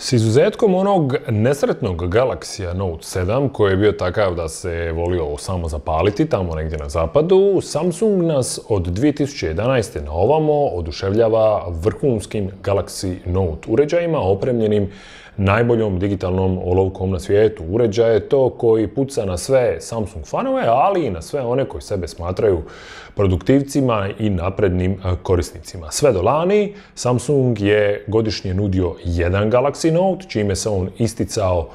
S izuzetkom onog nesretnog Galaxy Note 7 koji je bio takav da se volio samo zapaliti tamo negdje na zapadu, Samsung nas od 2011. na ovamo oduševljava vrhunskim Galaxy Note uređajima opremljenim najboljom digitalnom olovkom na svijetu. Uređaj je to koji puca na sve Samsung fanove, ali i na sve one koji sebe smatraju produktivcima i naprednim korisnicima. Sve do lani Samsung je godišnje nudio jedan Galaxy Note, čime se on isticao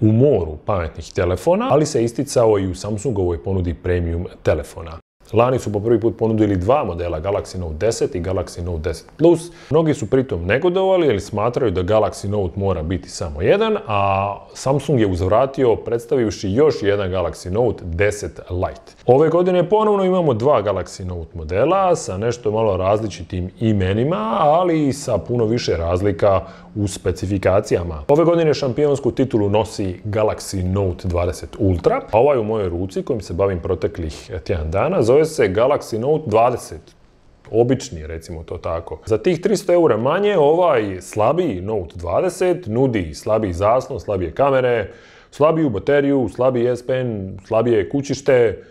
u moru pametnih telefona, ali se isticao i u Samsungovoj ponudi premium telefona. Lani su po prvi put ponudili dva modela, Galaxy Note 10 i Galaxy Note 10+. Mnogi su pritom negodovali jer smatraju da Galaxy Note mora biti samo jedan, a Samsung je uzvratio predstavivši još jedan Galaxy Note 10 Lite. Ove godine ponovno imamo dva Galaxy Note modela sa nešto malo različitim imenima, ali i sa puno više razlika u specifikacijama. Ove godine šampionsku titulu nosi Galaxy Note 20 Ultra, a ovaj u mojoj ruci kojim se bavim proteklih tjedan dana zove se Galaxy Note 20, obični recimo to tako. Za tih 300 eura manje ovaj slabiji Note 20 nudi slabiji zaslon, slabije kamere, slabiju bateriju, slabiji S Pen, slabije kućište,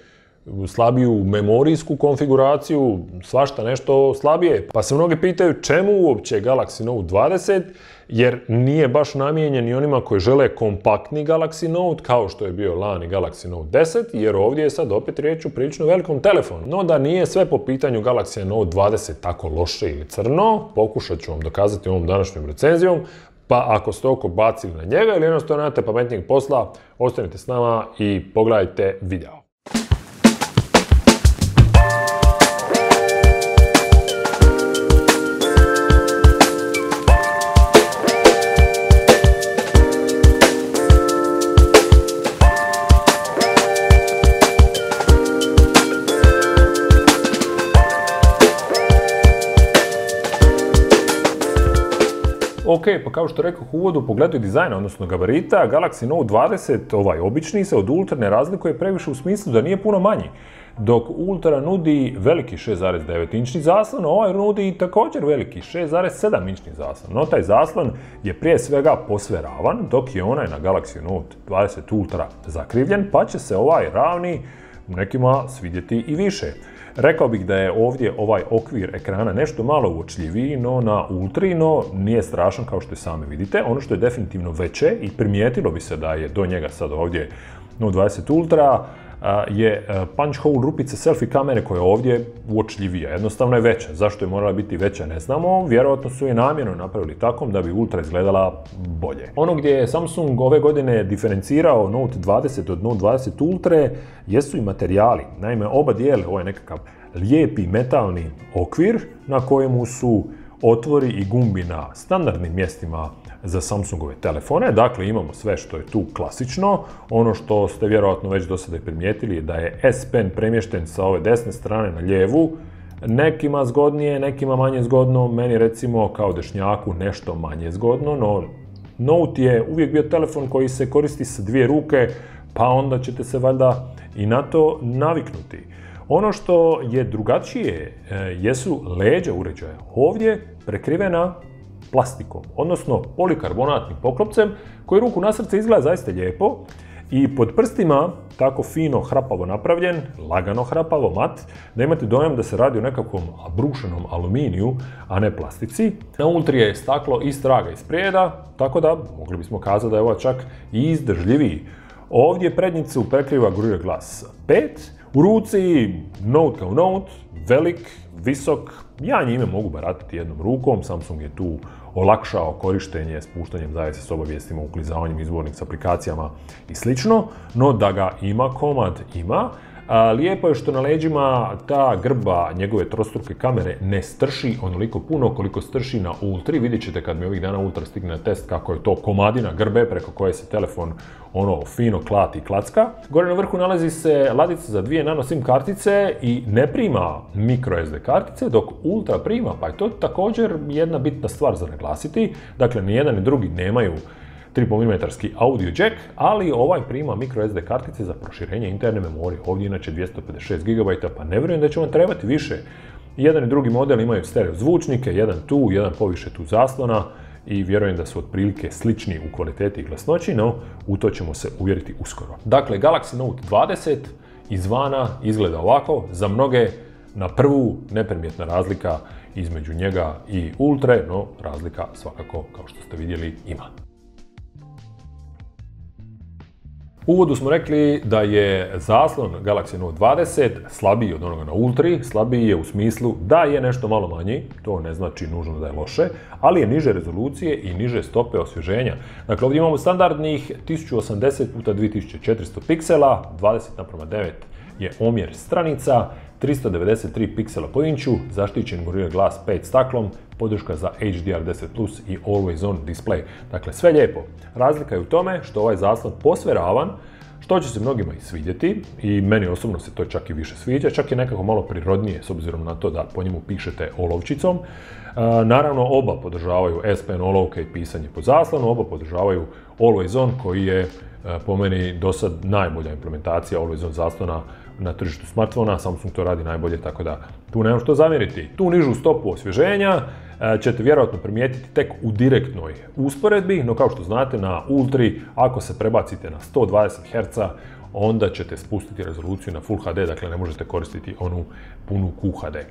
slabiju memorijsku konfiguraciju, svašta nešto slabije. Pa se mnogi pitaju čemu uopće Galaxy Note 20, jer nije baš namijenjen i onima koji žele kompaktni Galaxy Note, kao što je bio lani Galaxy Note 10, jer ovdje je sad opet riječ o prilično velikom telefonu. No da nije sve po pitanju Galaxy Note 20 tako loše ili crno, pokušat ću vam dokazati ovom današnjom recenzijom, pa ako ste oko bacili na njega ili jednostavno nemate pametnijeg posla, ostanite s nama i pogledajte video. Ok, pa kao što rekoh u uvodu, u pogledu dizajna, odnosno gabarita, Galaxy Note 20, ovaj obični, se od Ultra ne razlikuje previše u smislu da nije puno manji. Dok Ultra nudi veliki 6,9-inčni zaslon, ovaj nudi također veliki 6,7-inčni zaslon. No taj zaslon je prije svega posveravan, dok je onaj na Galaxy Note 20 Ultra zakrivljen, pa će se ovaj ravni nekima svidjeti i više. Rekao bih da je ovdje ovaj okvir ekrana nešto malo uočljiviji, no na Ultri, no nije strašan kao što i sami vidite. Ono što je definitivno veće i primijetilo bi se da je do njega sad ovdje Note 20 Ultra je punch hole rupice selfie kamere koja je ovdje uočljivija, jednostavno je veća. Zašto je morala biti veća ne znamo, vjerojatno su je namjerno napravili takom da bi Ultra izgledala bolje. Ono gdje je Samsung ove godine diferencirao Note 20 od Note 20 Ultra jesu i materijali. Naime, oba dijele ovaj nekakav lijepi metalni okvir na kojemu su otvori i gumbi na standardnim mjestima za Samsungove telefone. Dakle, imamo sve što je tu klasično. Ono što ste vjerojatno već do sada primijetili je da je S Pen premješten sa ove desne strane na lijevu. Nekima zgodnije, nekima manje zgodno. Meni recimo kao dešnjaku nešto manje zgodno, no Note je uvijek bio telefon koji se koristi sa dvije ruke, pa onda ćete se valjda i na to naviknuti. Ono što je drugačije jesu leđa uređaja. Ovdje prekrivena plastikom, odnosno polikarbonatnim poklopcem koji ruku na srce izgleda zaista lijepo i pod prstima tako fino hrapavo napravljen, lagano hrapavo mat, da imate dojam da se radi o nekakvom brušenom aluminiju, a ne plastici. Na Ultri je staklo i straga i sprijeda, tako da mogli bismo kazati da je ovo čak i izdržljiviji. Ovdje prednjicu prekriva Gorilla Glass 5, u ruci Note kao Note, velik, visok, ja njime mogu baratiti jednom rukom, Samsung je tu olakšao korištenje spuštanjem zavjese s obavijestima, uklizavanjem izbornih s aplikacijama i sl. No da ga ima komad, ima. Lijepo je što na leđima ta grba njegove trostruke kamere ne strši onoliko puno koliko strši na Ultri. Vidjet ćete kad mi ovih dana Ultra stigne na test kako je to komadina grbe preko koje se telefon ono fino klati i klacka. Gore na vrhu nalazi se ladica za dvije nano SIM kartice i ne prima micro SD kartice, dok Ultra prima, pa je to također jedna bitna stvar za naglasiti. Dakle, ni jedan ni drugi nemaju 3,5 mm audio jack, ali ovaj prima microSD kartice za proširenje interne memorije. Ovdje inače 256 GB, pa ne vjerujem da će vam trebati više. Jedan i drugi model imaju stereo zvučnike, jedan tu, jedan poviše tu zaslona i vjerujem da su otprilike slični u kvaliteti i glasnoći, no u to ćemo se uvjeriti uskoro. Dakle, Galaxy Note 20 izvana izgleda ovako, za mnoge na prvu neprimjetna razlika između njega i Ultre, no razlika svakako, kao što ste vidjeli, ima. U uvodu smo rekli da je zaslon Galaxy Note 20 slabiji od onoga na Ultri, slabiji je u smislu da je nešto malo manji, to ne znači nužno da je loše, ali je niže rezolucije i niže stope osvježenja. Dakle, ovdje imamo standardnih 1080x2400 piksela, 20:9 je omjer stranica, 393 piksela po inču, zaštićen Gorilla Glass 5 staklom, podrška za HDR10+ i Always On display. Dakle, sve lijepo. Razlika je u tome što ovaj zaslon posve ravan, što će se mnogima i svidjeti, i meni osobno se to čak i više sviđa, čak je nekako malo prirodnije s obzirom na to da po njemu pišete olovčicom. Naravno, oba podržavaju S Pen olovke i pisanje po zaslonu, oba podržavaju Always On koji je po meni do sad najbolja implementacija Always On zaslona na tržištu smartfona, Samsung to radi najbolje, tako da tu nemam što zamjeriti. Tu nižu stopu osvježenja ćete vjerojatno primijetiti tek u direktnoj usporedbi, no kao što znate na Ultri, ako se prebacite na 120 Hz, onda ćete spustiti rezoluciju na Full HD, dakle ne možete koristiti onu punu QHD.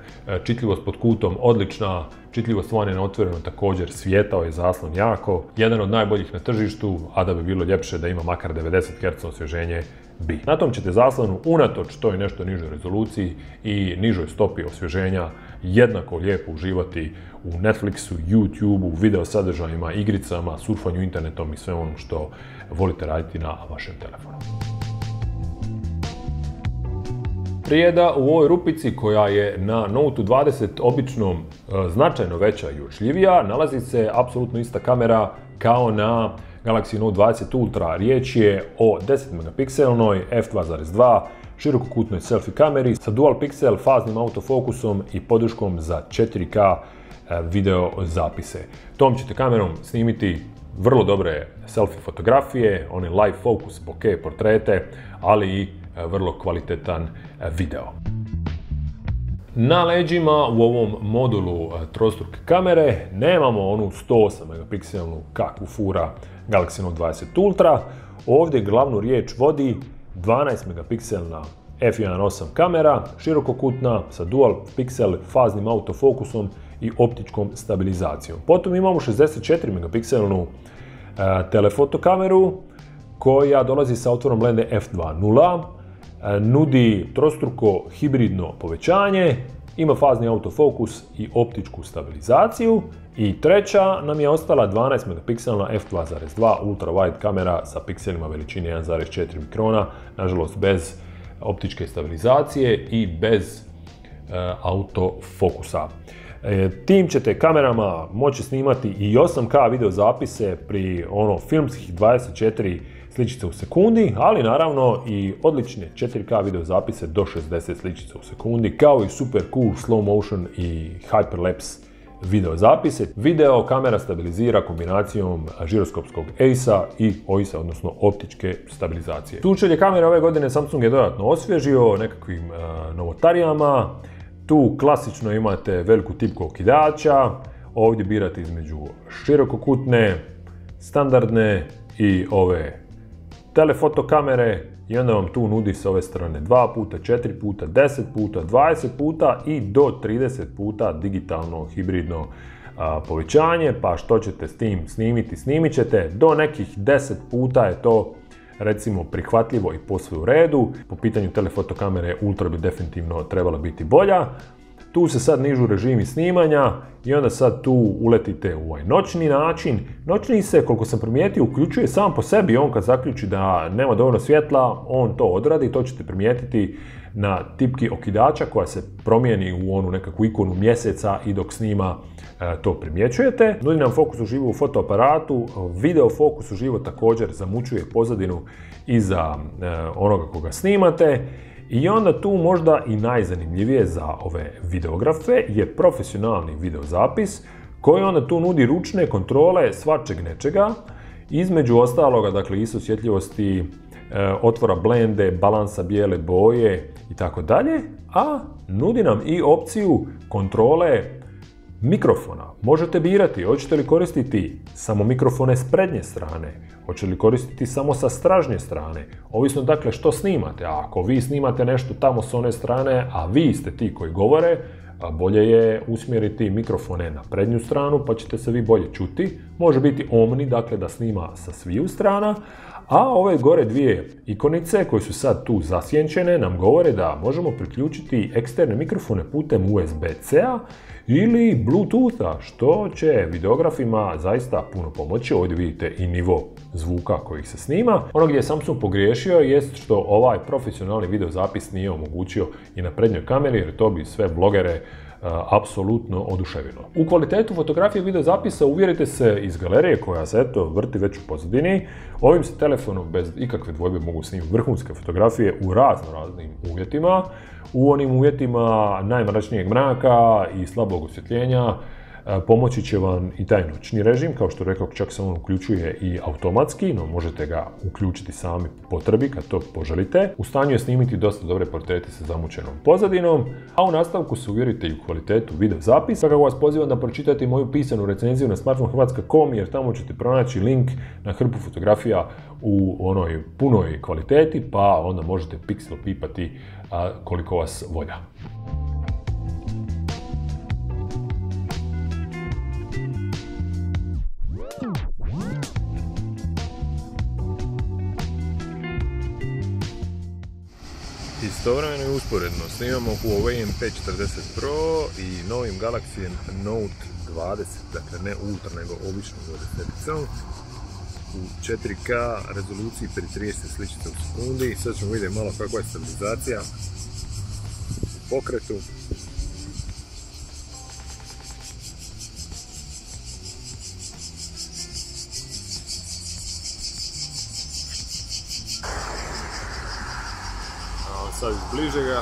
Čitljivost pod kutom odlična, čitljivost vani na otvoreno također, svijetao je zaslon jako, jedan od najboljih na tržištu, a da bi bilo ljepše da ima makar 90 Hz osvježenje, bi. Na tom ćete zaslonu, unatoč toj nešto nižoj rezoluciji i nižoj stopi osvježenja, jednako lijepo uživati u Netflixu, YouTubeu, video sadržajima, igricama, surfanju internetom i sve ono što volite raditi na vašem telefonu. Prijeda u ovoj rupici koja je na Note 20 obično značajno veća i očljivija, nalazi se apsolutno ista kamera kao na Galaxy Note 20 Ultra. Riječ je o 10 megapikselnoj f2.2 širokokutnoj selfie kameri sa dual pixel faznim autofokusom i podrškom za 4K video zapise. Tom ćete kamerom snimiti vrlo dobre selfie fotografije, one live focus bokeh portrete, ali i vrlo kvalitetan video. Na leđima u ovom modulu trostruke kamere nemamo onu 108 megapikselnu kakvu fura Galaxy Note 20 Ultra. Ovdje glavnu riječ vodi 12 megapikselna f1.8 kamera, širokokutna sa dual pixel faznim autofokusom i optičkom stabilizacijom. Potom imamo 64 megapikselnu telefoto kameru koja dolazi sa otvorom lende f2.0. Nudi trostruko hibridno povećanje, ima fazni autofokus i optičku stabilizaciju. I treća nam je ostala 12 megapikselna f2.2 ultra wide kamera sa pikselima veličine 1.4 mikrona, nažalost bez optičke stabilizacije i bez autofokusa. Tim ćete kamerama moći snimati i 8K video zapise pri filmskih 24 sličica u sekundi, ali naravno i odlične 4K video zapise do 60 sličica u sekundi, kao i super cool slow motion i hyperlapse video zapise. Video kamera stabilizira kombinacijom žiroskopskog EIS-a i OIS-a, odnosno optičke stabilizacije. Tučelje kamere ove godine Samsung je dodatno osvježio nekakvim novotarijama. Tu klasično imate veliku tipku okidača, ovdje birate između širokokutne, standardne i ove telefoto kamere i onda vam tu nudi s ove strane 2x, 4x, 10x, 20x i do 30x digitalno hibridno povećanje, pa što ćete s tim snimiti, snimit ćete, do nekih 10x je to recimo prihvatljivo i posve u redu. Po pitanju telefoto kamere Ultra bi definitivno trebala biti bolja. Tu se sad nižu režimi snimanja i onda sad tu uletite u ovaj noćni način. Noćni se, koliko sam primijetio, uključuje sam po sebi. On kad zaključi da nema dovoljno svjetla, on to odradi. To ćete primijetiti na tipki okidača koja se promijeni u onu nekakvu ikonu mjeseca i dok snima to primjećujete. Nudi nam fokus uživo u fotoaparatu, video fokus uživo također zamućuje pozadinu iza onoga koga snimate. I onda tu možda i najzanimljivije za ove videografe je profesionalni videozapis koji onda tu nudi ručne kontrole svačeg nečega, između ostaloga, dakle i osjetljivosti, otvora blende, balansa bijele boje itd., a nudi nam i opciju kontrole mikrofona možete birati hoćete li koristiti samo mikrofone s prednje strane, hoćete li koristiti samo sa stražnje strane, ovisno dakle što snimate. A ako vi snimate nešto tamo s one strane, a vi ste ti koji govore, bolje je usmjeriti mikrofone na prednju stranu pa ćete se vi bolje čuti. Može biti omni, dakle da snima sa sviju strana, a ove gore dvije ikonice koje su sad tu zasjenčene nam govore da možemo priključiti eksterne mikrofone putem USB-C-a ili Bluetootha, što će videografima zaista puno pomoći. Ovdje vidite i nivo zvuka kojih se snima. Ono gdje je Samsung pogriješio jest što ovaj profesionalni videozapis nije omogućio i na prednjoj kameri, jer to bi sve blogere apsolutno oduševilo. U kvalitetu fotografije i videozapisa uvjerite se iz galerije koja se eto vrti već u pozadini. Ovim se telefonom bez ikakve dvojbe mogu snimiti vrhunske fotografije u raznoraznim uvjetima. U onim uvjetima najmračnijeg mraka i slabog osvjetljenja pomoći će vam i taj noćni režim, kao što rekao, čak se on uključuje i automatski, no možete ga uključiti sami po potrebi kad to poželite. U stanju je snimiti dosta dobre portrete sa zamućenom pozadinom, a u nastavku se uvjerite i u kvalitetu video zapisa. Kako vas pozivam da pročitate moju pisanu recenziju na smartphonehrvatska.com, jer tamo ćete pronaći link na hrpu fotografija u onoj punoj kvaliteti, pa onda možete piksel pipati koliko vas volja. Istovremeno i usporedno snimamo Huawei Mate 40 Pro i novim Galaxy Note 20, dakle ne Ultra nego običnom 20-icom u 4K rezoluciji pri 30 sličica u sekundi. Sad ćemo vidjeti malo kakva je stabilizacija u pokretu. Sad izbliže ga.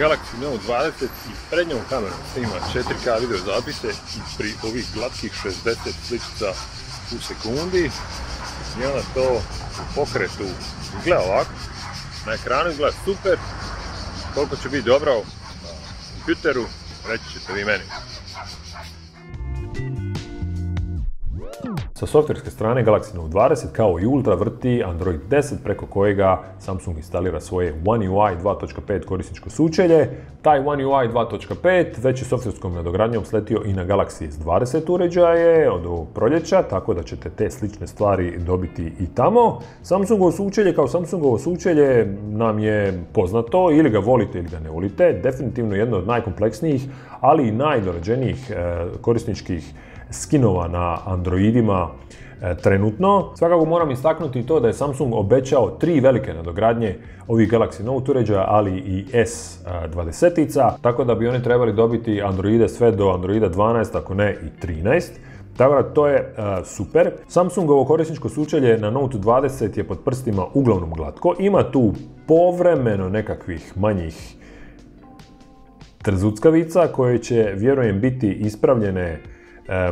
Galaxy Note 20 i prednjom kamerom snima 4K video zapise i pri ovih glatkih 60 sličica u sekundi. I onda to u pokretu izgleda ovako, na ekranu izgleda super. Koliko će biti dobro u kompjuteru, reći ćete vi meni. Sa softverske strane Galaxy Note 20 kao i Ultra vrti Android 10 preko kojega Samsung instalira svoje One UI 2.5 korisničko sučelje. Taj One UI 2.5 već je softverskom nadogradnjom sletio i na Galaxy S20 uređaje od ovog proljeća, tako da ćete te slične stvari dobiti i tamo. Samsungovo sučelje kao Samsungovo sučelje nam je poznato, ili ga volite ili ga ne volite. Definitivno jedno od najkompleksnijih, ali i najdorađenijih korisničkih skinova na Androidima trenutno. Svakako moram istaknuti i to da je Samsung obećao 3 velike nadogradnje ovih Galaxy Note uređaja, ali i S20-ica, tako da bi oni trebali dobiti Androide sve do Androida 12, ako ne i 13. Tako da to je super. Samsungovo korisničko sučelje na Note 20 je pod prstima uglavnom glatko. Ima tu povremeno nekakvih manjih trzuckavica koje će, vjerujem, biti ispravljene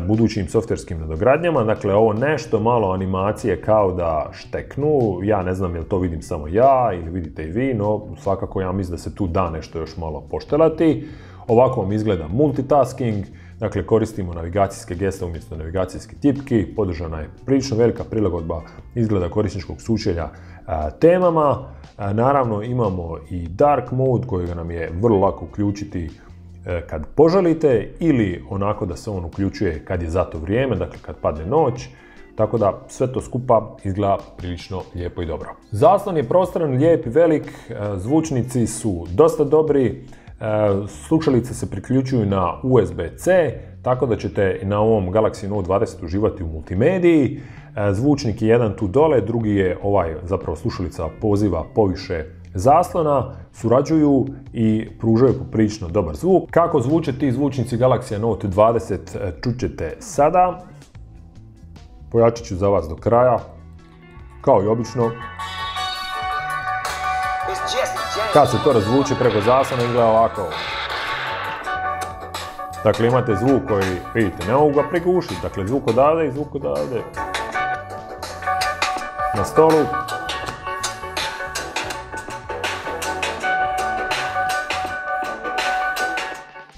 budućim softverskim nadogradnjama. Dakle, ovo nešto malo animacije kao da šteknu, ja ne znam jel to vidim samo ja ili vidite i vi, no svakako ja mislim da se tu da nešto još malo poštelati. Ovako vam izgleda multitasking, dakle koristimo navigacijske geste umjesto navigacijskih tipki, podržana je prilično velika prilagodba izgleda korisničkog sučelja temama. Naravno imamo i dark mode kojega nam je vrlo lako uključiti kad poželite ili onako da se on uključuje kad je za to vrijeme, dakle kad padne noć. Tako da sve to skupa izgleda prilično lijepo i dobro. Zaslon je prostoran, lijep i velik, zvučnici su dosta dobri, slušalice se priključuju na USB-C, tako da ćete na ovom Galaxy Note 20 uživati u multimediji. Zvučnik je jedan tu dole, drugi je ovaj, zapravo slušalica poziva poviše zaslona, surađuju i pružaju poprilično dobar zvuk. Kako zvuče ti zvučnici Galaxy Note 20 čućete sada. Pojačat ću za vas do kraja, kao i obično. Kad se to razvuče preko zaslona, izgleda ovako. Dakle, imate zvuk koji, vidite, ne mogu ga prigušiti. Dakle, zvuk odavde i zvuk odavde. Na stolu.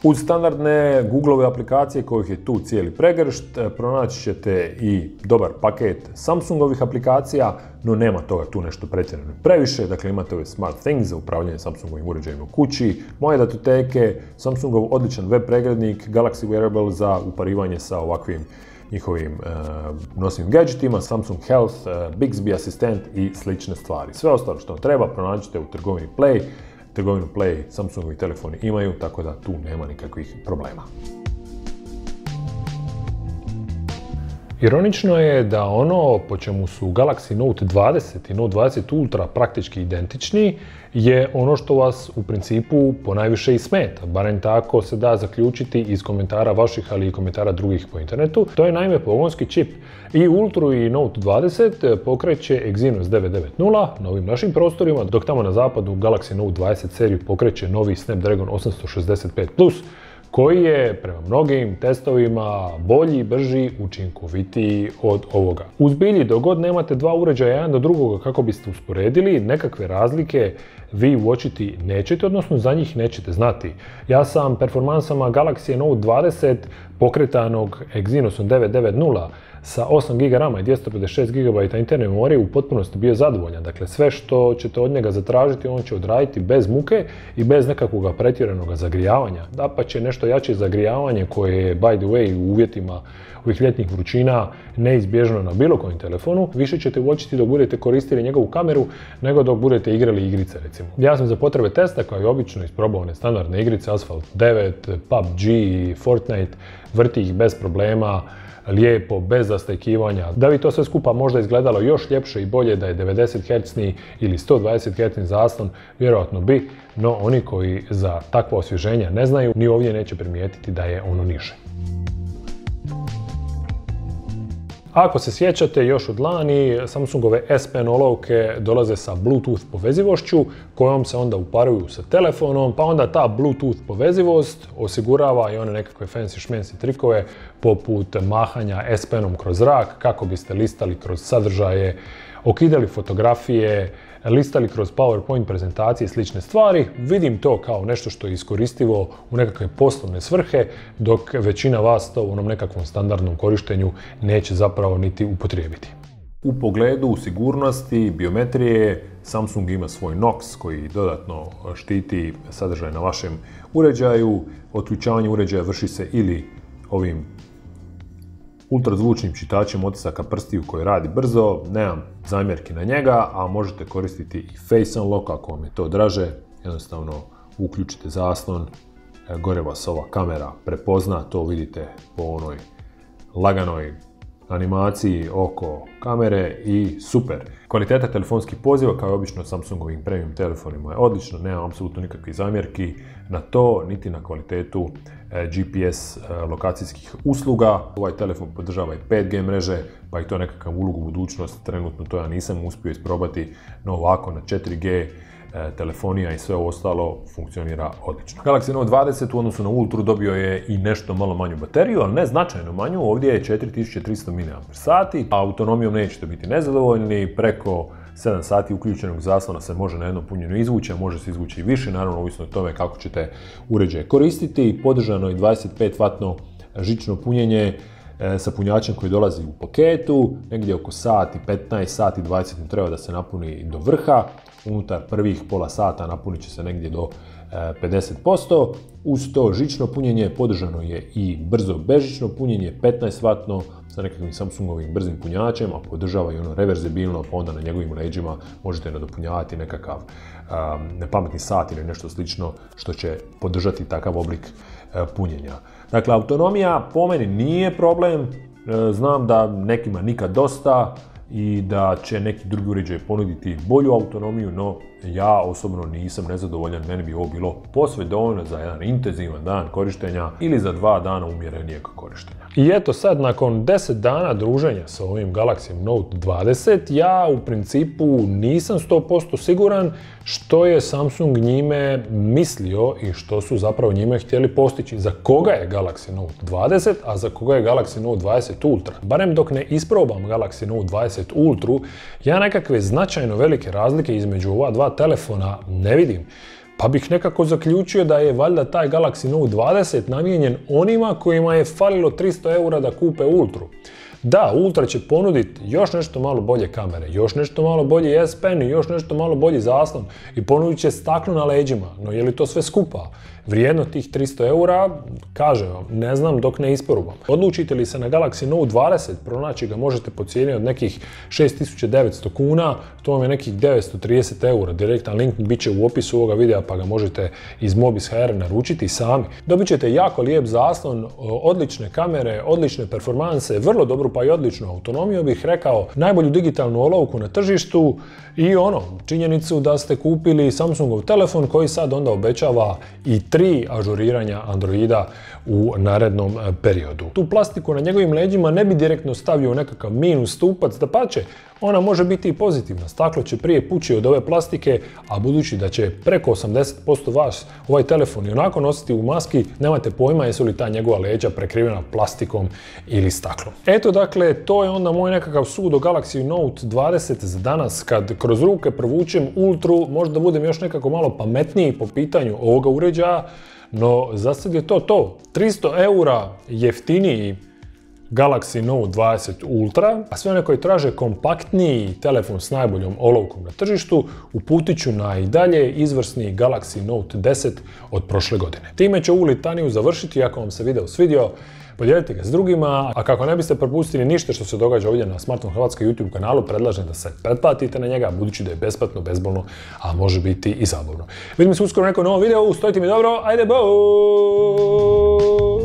Uz standardne Googleove aplikacije kojih je tu cijeli pregršt, pronaći ćete i dobar paket Samsungovih aplikacija, no nema toga tu nešto pretjerano previše. Dakle, imate ove SmartThings za upravljanje Samsungovim uređajima u kući, moje datoteke, Samsungov odličan web preglednik, Galaxy Wearable za uparivanje sa ovakvim njihovim nosivim gadgetima, Samsung Health, Bixby asistent i slične stvari. Sve ostalo što vam treba pronaćite u trgovini Play. Trgovinu Play Samsungovi telefoni imaju, tako da tu nema nikakvih problema. Ironično je da ono po čemu su Galaxy Note 20 i Note 20 Ultra praktički identični je ono što vas u principu ponajviše i smeta, barem tako se da zaključiti iz komentara vaših, ali i komentara drugih po internetu. To je naime pogonski čip. I Ultru i Note 20 pokreće Exynos 990 na ovim našim prostorima, dok tamo na zapadu Galaxy Note 20 seriju pokreće novi Snapdragon 865+, koji je prema mnogim testovima bolji, brži, učinkovitiji od ovoga. U zbilji, dok god nemate dva uređaja jedan do drugoga kako biste usporedili, nekakve razlike vi uočiti nećete, odnosno za njih nećete znati. Ja sam performansama Galaxy Note 20 pokretanog Exynosom 990 sa 8 GB RAM i 256 GB interne memorije u potpunosti bio zadovoljan. Dakle, sve što ćete od njega zatražiti, on će odraditi bez muke i bez nekakvog pretjeranog zagrijavanja. Dapače, nešto jače zagrijavanje koje je, by the way, u uvjetima ovih ljetnih vrućina neizbježno na bilo kojem telefonu, više ćete uočiti dok budete koristili njegovu kameru nego dok budete igrali igrice, recimo. Ja sam za potrebe testa, kao i obično, isprobao one standardne igrice, Asphalt 9, PUBG i Fortnite, vrti ih bez problema, lijepo, bez zastajkivanja. Da bi to sve skupa možda izgledalo još ljepše i bolje da je 90 Hz ili 120 Hz zaslon, vjerojatno bi, no oni koji za takvo osvježenje ne znaju, ni ovdje neće primijetiti da je ono niže. Ako se sjećate, još od lani Samsungove S Pen olovke dolaze sa Bluetooth povezivošću kojom se onda uparuju sa telefonom, pa onda ta Bluetooth povezivost osigurava i one nekakve fancy šmenci trikove poput mahanja S Penom kroz zrak kako biste listali kroz sadržaje, okidali fotografije, listali kroz PowerPoint prezentacije i slične stvari. Vidim to kao nešto što je iskoristivo u nekakve poslovne svrhe, dok većina vas to u onom nekakvom standardnom korištenju neće zapravo niti upotrijebiti. U pogledu sigurnosti, biometrije, Samsung ima svoj Knox koji dodatno štiti sadržaj na vašem uređaju. Otključavanje uređaja vrši se ili ovim ultrazvučnim čitačem otisaka prstiju koji radi brzo, nemam zamjerki na njega, a možete koristiti i Face Unlock ako vam je to draže. Jednostavno uključite zaslon, gore vas ova kamera prepozna, to vidite po onoj laganoj animaciji oko kamere i super. Kvaliteta telefonskih poziva kao i obično Samsungovim premium telefonima je odlična, nemam apsolutno nikakvih zamjerki na to, niti na kvalitetu GPS lokacijskih usluga. Ovaj telefon podržava i 5G mreže, pa i to je nekakav ulog u budućnost, trenutno to ja nisam uspio isprobati, no ovako na 4G telefonija i sve ostalo funkcionira odlično. Galaxy Note 20 u odnosu na Ultru dobio je i nešto malo manju bateriju, ali ne značajno manju, ovdje je 4300 mAh, a autonomijom nećete biti nezadovoljni, preko 7 sati uključenog zaslona se može na jednom punjenju izvući, a može se izvući i više, naravno ovisno o tome kako ćete uređaj koristiti. Podržano je 25 W žično punjenje sa punjačem koji dolazi u paketu, negdje oko sati 15, sati 20 mu treba da se napuni do vrha, unutar prvih pola sata napunit će se negdje do 50%, uz to žično punjenje, podržano je i brzo bežično punjenje, 15W sa nekakvim Samsungovim brzim punjačem, a podržava i ono reverzibilno, pa onda na njegovim leđima možete nadopunjavati nekakav pametni sat ili nešto slično što će podržati takav oblik punjenja. Dakle, autonomija po meni nije problem, znam da nekima nikad dosta i da će neki drugi uređaj ponuditi bolju autonomiju, no ja osobno nisam nezadovoljan, meni bi ovo bilo posve dovoljno za jedan intenzivan dan korištenja ili za 2 dana umjerenijeg korištenja. I eto sad, nakon 10 dana druženja sa ovim Galaxy Note 20, ja u principu nisam 100% siguran što je Samsung njime mislio i što su zapravo njime htjeli postići. Za koga je Galaxy Note 20, a za koga je Galaxy Note 20 Ultra? Barem dok ne isprobam Galaxy Note 20 Ultru, ja nekakve značajno velike razlike između ova dva telefona ne vidim, pa bih nekako zaključio da je valjda taj Galaxy Note 20 namijenjen onima kojima je falilo 300 eura da kupe Ultru. Da, Ultra će ponuditi još nešto malo bolje kamere, još nešto malo bolji S Pen i još nešto malo bolji zaslon i ponudit će staklo na leđima, no je li to sve skupa vrijedno tih 300 eura, kažem vam, ne znam dok ne isporubam. Odlučite li se na Galaxy Note 20, pronaći ga možete po cijeni od nekih 6900 kuna, to vam je nekih 930 eura, direktan link bit će u opisu ovoga videa pa ga možete iz Mobis HR naručiti sami. Dobit ćete jako lijep zaslon, odlične kamere, odlične performanse, vrlo dobru pa i odličnu autonomiju, bih rekao, najbolju digitalnu olovku na tržištu i ono, činjenicu da ste kupili Samsungov telefon koji sad onda obećava i 3 ažuriranja Androida u narednom periodu. Tu plastiku na njegovim leđima ne bi direktno stavio nekakav minus stupac, dapače, ona može biti i pozitivna. Staklo će prije pući od ove plastike, a budući da će preko 80% vas ovaj telefon i onako nositi u maski, nemate pojma jesu li ta njegova leđa prekrivena plastikom ili staklom. Eto, dakle, to je onda moj nekakav sud o Galaxy Note 20 za danas. Kad kroz ruke provučem Ultru, možda budem još nekako malo pametniji po pitanju ovoga uređaja, no za sad je to to. 300 eura jeftiniji Galaxy Note 20 Ultra, a sve one koji traže kompaktniji telefon s najboljom olovkom na tržištu, uputit ću na i dalje izvrsni Galaxy Note 10 od prošle godine. Time ću ovu litaniju završiti. Ako vam se video svidio, podijelite ga s drugima, a kako ne biste propustili ništa što se događa ovdje na Smartphone Hrvatska YouTube kanalu, predlažem da se pretplatite na njega, budući da je besplatno, bezbolno, a može biti i zabavno. Vidimo se uskoro u nekom novom videu, stojite mi dobro, ajde bo!